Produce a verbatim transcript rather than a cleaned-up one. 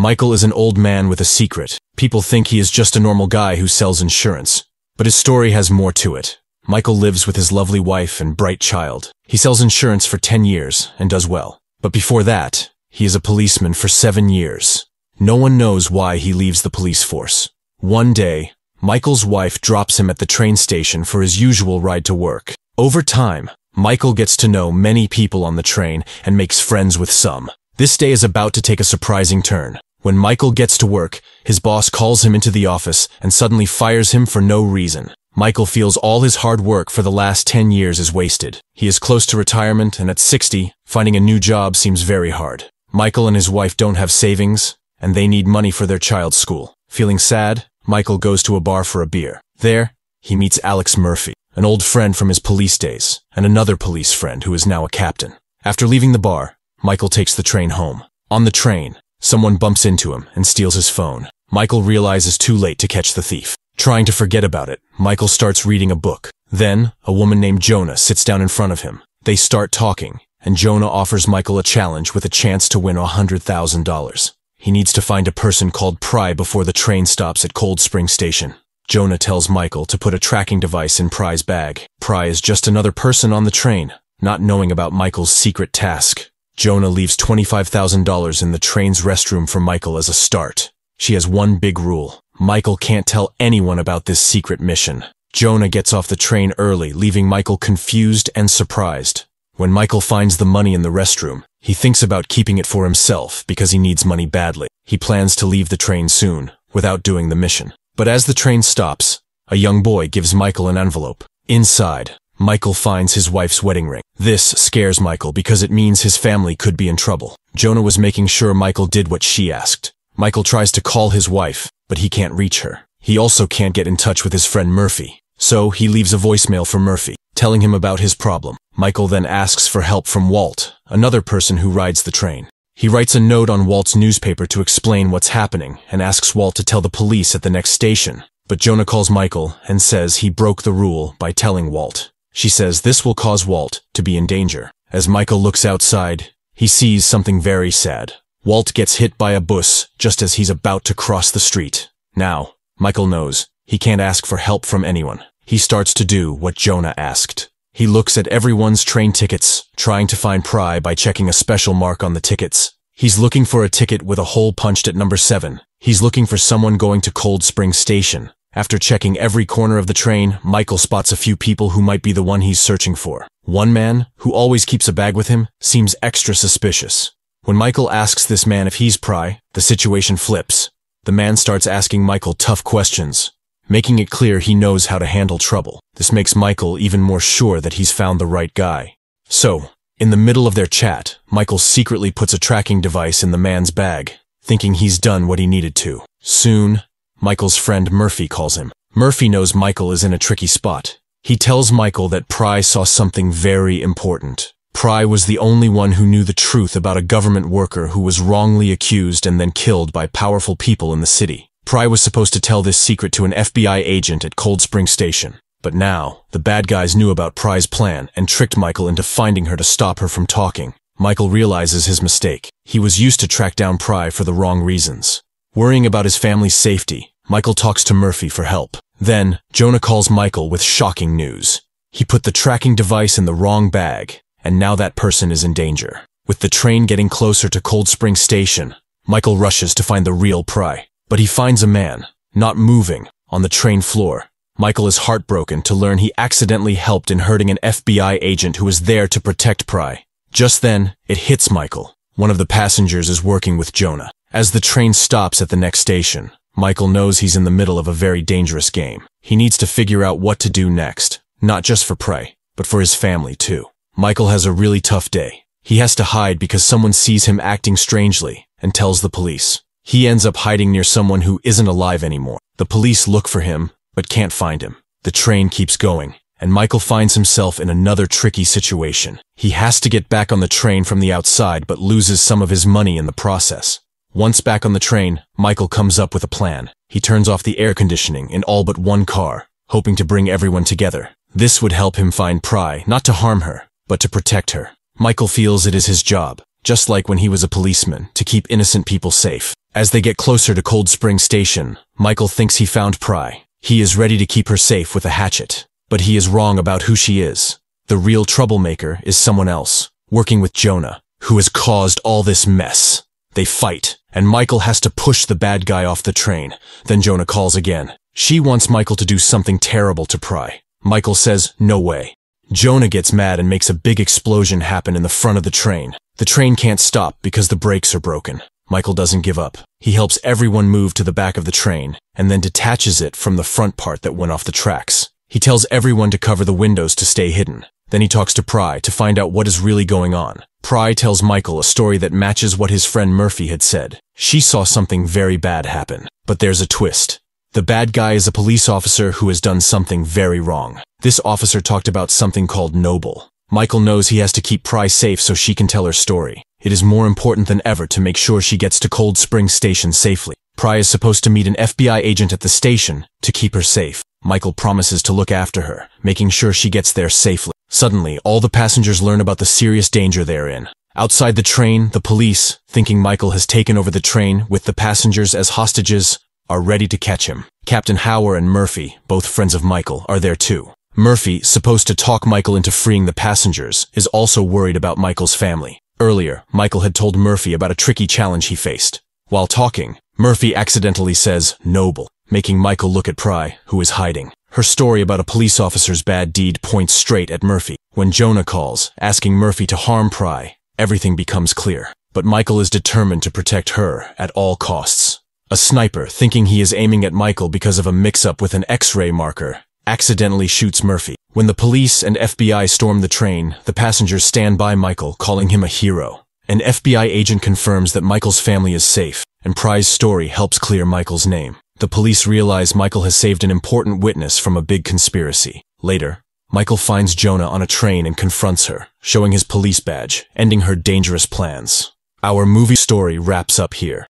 Michael is an old man with a secret. People think he is just a normal guy who sells insurance. But his story has more to it. Michael lives with his lovely wife and bright child. He sells insurance for ten years and does well. But before that, he is a policeman for seven years. No one knows why he leaves the police force. One day, Michael's wife drops him at the train station for his usual ride to work. Over time, Michael gets to know many people on the train and makes friends with some. This day is about to take a surprising turn. When Michael gets to work, his boss calls him into the office and suddenly fires him for no reason. Michael feels all his hard work for the last ten years is wasted. He is close to retirement, and at sixty, finding a new job seems very hard. Michael and his wife don't have savings, and they need money for their child's school. Feeling sad, Michael goes to a bar for a beer. There, he meets Alex Murphy, an old friend from his police days, and another police friend who is now a captain. After leaving the bar, Michael takes the train home. On the train, someone bumps into him and steals his phone. Michael realizes too late to catch the thief. Trying to forget about it, Michael starts reading a book. Then, a woman named Jonah sits down in front of him. They start talking, and Jonah offers Michael a challenge with a chance to win one hundred thousand dollars. He needs to find a person called Pry before the train stops at Cold Spring Station. Jonah tells Michael to put a tracking device in Pry's bag. Pry is just another person on the train, not knowing about Michael's secret task. Jonah leaves twenty-five thousand dollars in the train's restroom for Michael as a start. She has one big rule. Michael can't tell anyone about this secret mission. Jonah gets off the train early, leaving Michael confused and surprised. When Michael finds the money in the restroom, he thinks about keeping it for himself because he needs money badly. He plans to leave the train soon, without doing the mission. But as the train stops, a young boy gives Michael an envelope. Inside, Michael finds his wife's wedding ring. This scares Michael because it means his family could be in trouble. Jonah was making sure Michael did what she asked. Michael tries to call his wife, but he can't reach her. He also can't get in touch with his friend Murphy, so he leaves a voicemail for Murphy, telling him about his problem. Michael then asks for help from Walt, another person who rides the train. He writes a note on Walt's newspaper to explain what's happening and asks Walt to tell the police at the next station. But Jonah calls Michael and says he broke the rule by telling Walt. She says this will cause Walt to be in danger. As Michael looks outside, he sees something very sad. Walt gets hit by a bus just as he's about to cross the street. Now, Michael knows he can't ask for help from anyone. He starts to do what Jonah asked. He looks at everyone's train tickets, trying to find Pry by checking a special mark on the tickets. He's looking for a ticket with a hole punched at number seven. He's looking for someone going to Cold Spring Station. After checking every corner of the train, Michael spots a few people who might be the one he's searching for. One man, who always keeps a bag with him, seems extra suspicious. When Michael asks this man if he's Pry, the situation flips. The man starts asking Michael tough questions, making it clear he knows how to handle trouble. This makes Michael even more sure that he's found the right guy. So, in the middle of their chat, Michael secretly puts a tracking device in the man's bag, thinking he's done what he needed to. Soon, Michael's friend Murphy calls him. Murphy knows Michael is in a tricky spot. He tells Michael that Pry saw something very important. Pry was the only one who knew the truth about a government worker who was wrongly accused and then killed by powerful people in the city. Pry was supposed to tell this secret to an F B I agent at Cold Spring Station. But now, the bad guys knew about Pry's plan and tricked Michael into finding her to stop her from talking. Michael realizes his mistake. He was used to track down Pry for the wrong reasons. Worrying about his family's safety, Michael talks to Murphy for help. Then, Jonah calls Michael with shocking news. He put the tracking device in the wrong bag, and now that person is in danger. With the train getting closer to Cold Spring Station, Michael rushes to find the real Pry. But he finds a man, not moving, on the train floor. Michael is heartbroken to learn he accidentally helped in hurting an F B I agent who was there to protect Pry. Just then, it hits Michael. One of the passengers is working with Jonah. As the train stops at the next station, Michael knows he's in the middle of a very dangerous game. He needs to figure out what to do next, not just for Pry, but for his family too. Michael has a really tough day. He has to hide because someone sees him acting strangely and tells the police. He ends up hiding near someone who isn't alive anymore. The police look for him, but can't find him. The train keeps going, and Michael finds himself in another tricky situation. He has to get back on the train from the outside, but loses some of his money in the process. Once back on the train, Michael comes up with a plan. He turns off the air conditioning in all but one car, hoping to bring everyone together. This would help him find Pry, not to harm her, but to protect her. Michael feels it is his job, just like when he was a policeman, to keep innocent people safe. As they get closer to Cold Spring Station, Michael thinks he found Pry. He is ready to keep her safe with a hatchet, but he is wrong about who she is. The real troublemaker is someone else, working with Jonah, who has caused all this mess. They fight, and Michael has to push the bad guy off the train. Then Jonah calls again. She wants Michael to do something terrible to Pry. Michael says, no way. Jonah gets mad and makes a big explosion happen in the front of the train. The train can't stop because the brakes are broken. Michael doesn't give up. He helps everyone move to the back of the train, and then detaches it from the front part that went off the tracks. He tells everyone to cover the windows to stay hidden. Then he talks to Pry to find out what is really going on. Pry tells Michael a story that matches what his friend Murphy had said. She saw something very bad happen, but there's a twist. The bad guy is a police officer who has done something very wrong. This officer talked about something called Noble. Michael knows he has to keep Pry safe so she can tell her story. It is more important than ever to make sure she gets to Cold Spring Station safely. Pry is supposed to meet an F B I agent at the station to keep her safe. Michael promises to look after her, making sure she gets there safely. Suddenly, all the passengers learn about the serious danger they're in. Outside the train, the police, thinking Michael has taken over the train with the passengers as hostages, are ready to catch him. Captain Howard and Murphy, both friends of Michael, are there too. Murphy, supposed to talk Michael into freeing the passengers, is also worried about Michael's family. Earlier, Michael had told Murphy about a tricky challenge he faced. While talking, Murphy accidentally says, Noble, making Michael look at Pry, who is hiding. Her story about a police officer's bad deed points straight at Murphy. When Jonah calls, asking Murphy to harm Pry, everything becomes clear. But Michael is determined to protect her at all costs. A sniper, thinking he is aiming at Michael because of a mix-up with an X-ray marker, accidentally shoots Murphy. When the police and F B I storm the train, the passengers stand by Michael, calling him a hero. An F B I agent confirms that Michael's family is safe, and Pry's story helps clear Michael's name. The police realize Michael has saved an important witness from a big conspiracy. Later, Michael finds Jonah on a train and confronts her, showing his police badge, ending her dangerous plans. Our movie story wraps up here.